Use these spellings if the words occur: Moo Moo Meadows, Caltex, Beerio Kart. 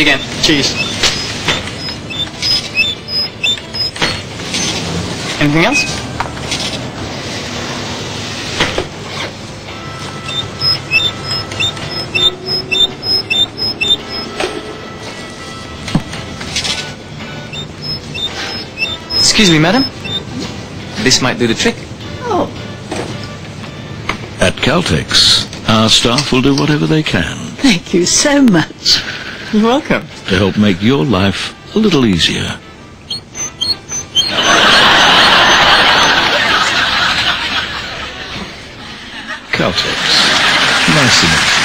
you again. Cheers. Anything else? Excuse me, madam. This might do the trick. Oh. At Caltex, our staff will do whatever they can. Thank you so much. You're welcome. To help make your life a little easier. Caltex. Nice enough.